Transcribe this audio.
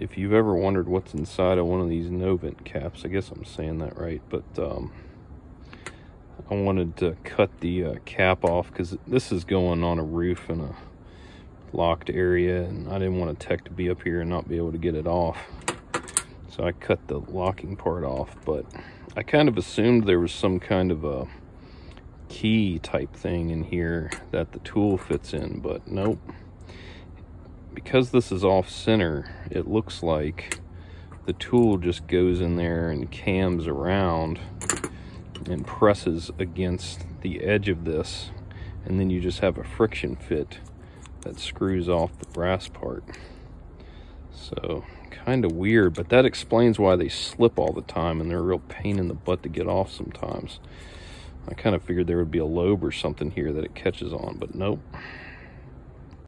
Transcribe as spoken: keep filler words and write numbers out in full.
if you've ever wondered what's inside of one of these Novent caps, I guess I'm saying that right, but um, I wanted to cut the uh, cap off because this is going on a roof in a locked area, and I didn't want a tech to be up here and not be able to get it off. So I cut the locking part off, but I kind of assumed there was some kind of a key type thing in here that the tool fits in, but nope. Because this is off center, it looks like the tool just goes in there and cams around and presses against the edge of this, and then you just have a friction fit that screws off the brass part. So kind of weird, but that explains why they slip all the time and they're a real pain in the butt to get off sometimes. I kind of figured there would be a lobe or something here that it catches on, but nope.